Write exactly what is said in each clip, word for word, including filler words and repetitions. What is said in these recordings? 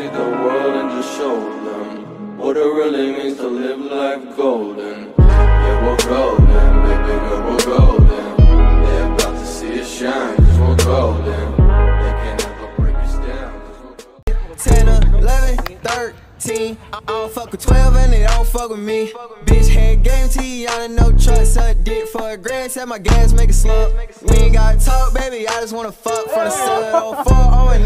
see the world and just show them what it really means to live life golden. Yeah, we're golden, baby girl, we're golden. They're about to see it shine, cause we're golden. They can't ever break us down, cause we're golden. ten, eleven, thirteen, I don't fuck with twelve and they don't fuck with me. Bitch had game T, I done no trust, suck dick for a grand, set my gas, make a slump. We ain't gotta talk, baby, I just wanna fuck for the cell phone, oh and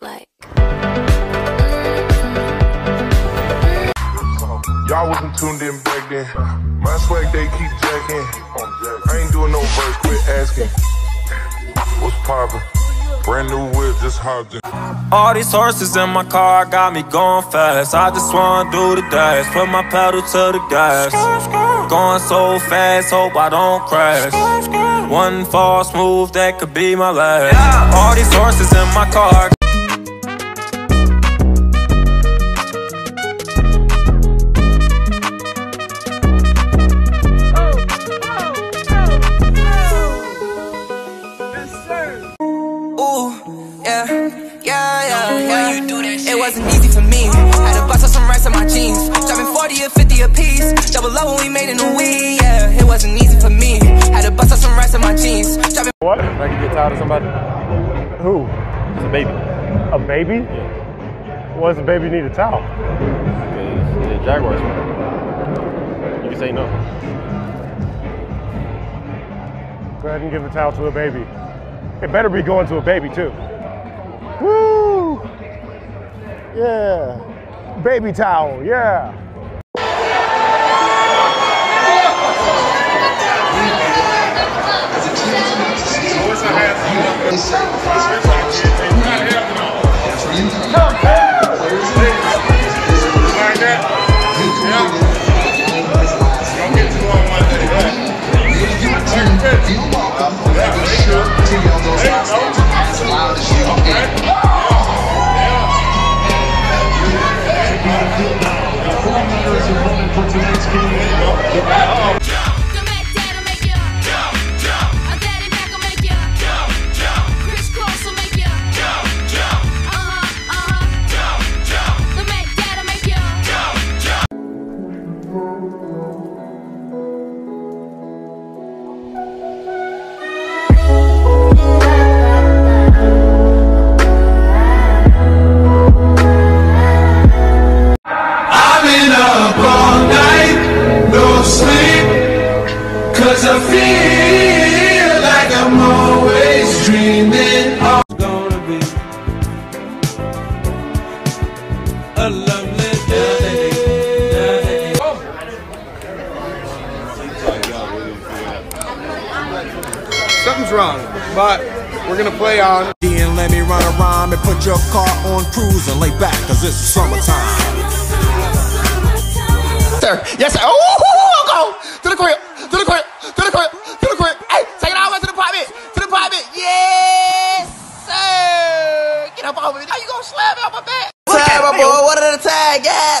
like y'all wasn't tuned in back then. My swag they keep jacking. I ain't doing no verse, quit asking. What's poppin'? Brand new whip, just hopped in. All these horses in my car got me going fast. I just wanna do the dash, put my pedal to the gas. Going so fast, hope I don't crash. One false move, that could be my last. All these horses in my car. What? I can get tired of somebody. Who? It's a baby. A baby? Yeah. Why does a baby need a towel? Because the Jaguars win. You can say no. Go ahead and give a towel to a baby. It better be going to a baby too. Woo! Yeah. Baby towel, yeah. Something's wrong, but we're gonna play on. And let me run a rhyme and put your car on cruise and lay back, cause it's summertime. Sir, yes, sir. Oh, go to the crib, to the crib, to the crib, to the crib. Hey, take it all the way to the private, to the private. Yes, sir. Get up over me. How you gonna slap me on my back? Time, my boy, one at a time, yeah.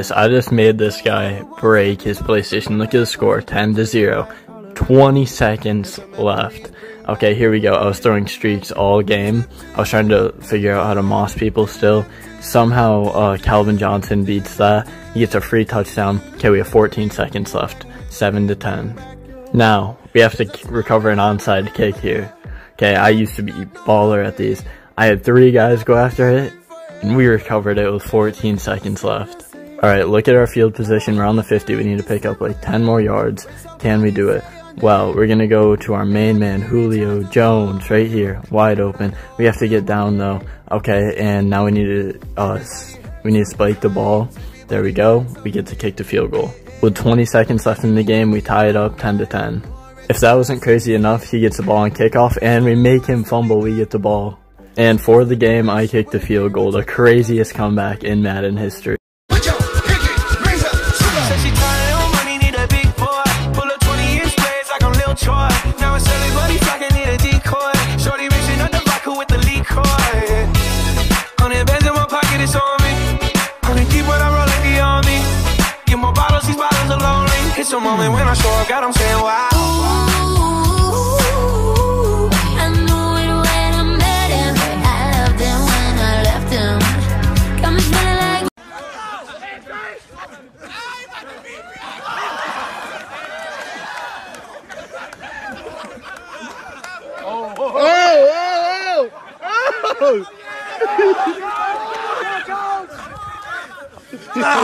Guys, I just made this guy break his PlayStation. Look at the score, ten to zero. twenty seconds left. Okay, here we go. I was throwing streaks all game. I was trying to figure out how to moss people still. Somehow, uh, Calvin Johnson beats that. He gets a free touchdown. Okay, we have fourteen seconds left. seven to ten. Now, we have to recover an onside kick here. Okay, I used to be baller at these. I had three guys go after it, and we recovered it with fourteen seconds left. Alright, look at our field position. We're on the fifty. We need to pick up like ten more yards. Can we do it? Well, we're going to go to our main man, Julio Jones, right here. Wide open. We have to get down, though. Okay, and now we need to, uh, we need to spike the ball. There we go. We get to kick the field goal. With twenty seconds left in the game, we tie it up ten to ten. If that wasn't crazy enough, he gets the ball on kickoff, and we make him fumble. We get the ball. And for the game, I kicked the field goal. The craziest comeback in Madden history. It's a moment when I show up, God, I'm saying wow. Ooh, I knew it when I met him. I loved him when I left him. Come and smell like oh, oh,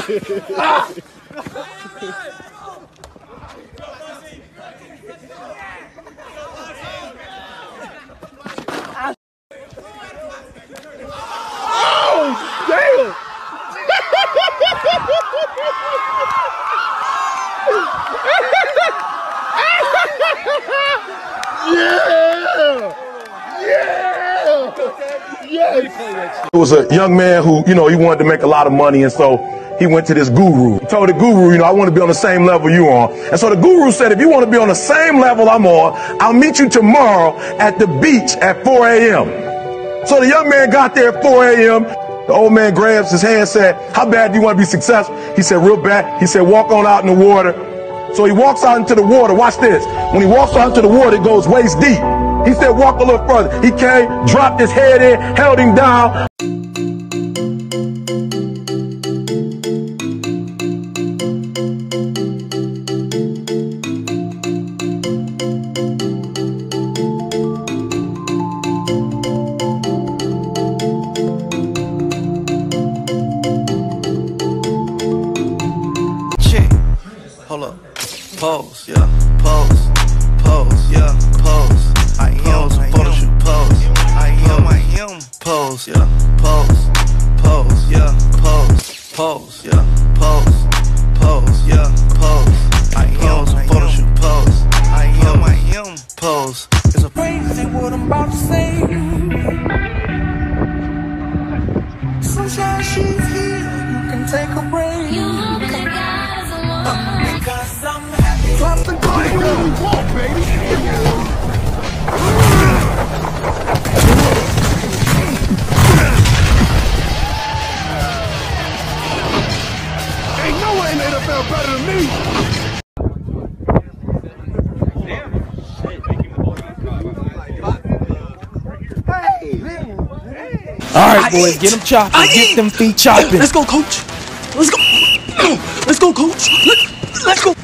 oh, oh, oh. It was a young man who, you know, he wanted to make a lot of money, and so he went to this guru. He told the guru, you know, I want to be on the same level you are. And so the guru said, if you want to be on the same level I'm on, I'll meet you tomorrow at the beach at four A M So the young man got there at four A M The old man grabs his hand and said, how bad do you want to be successful? He said, real bad. He said, walk on out in the water. So he walks out into the water. Watch this. When he walks out into the water, it goes waist deep. He said, walk a little further. He came, dropped his head in, held him down. Check. Hold up. Pause. Yeah. Pause. Pose, yeah, pose. I am a photo shoot, pose. I am, I am. Pose, yeah, pose. Pose, yeah, pose. Pose, yeah, pose. Pose, yeah, pose. I am a photo shoot, pose. I am, I am. Pose. It's a crazy what I'm about to say. Sunshine, she's here. You can take a break. You look like guys alone. Because I'm happy. Drop the gun. Alright boys, get them chopping, get them feet chopping. Let's go, coach. Let's go. Let's go, coach. Let's, let's go.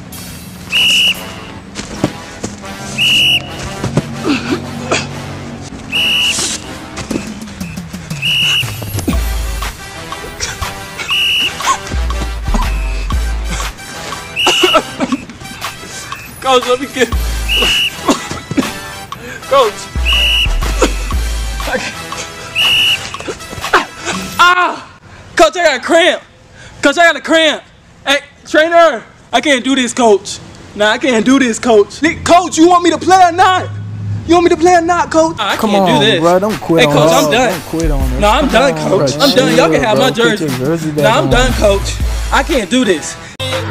Coach, let me get. Coach. Ah! Coach, I got a cramp. Coach, I got a cramp. Hey, trainer, I can't do this, coach. Nah, I can't do this, coach. Coach, you want me to play or not? You want me to play or not, coach? I Come can't on, do this. Bro, don't quit hey, coach, on I'm done. Don't quit on this. Nah, I'm Come done, on, coach. Bro, I'm done. Y'all can have bro. my jersey. jersey nah, I'm on. done, coach. I can't do this.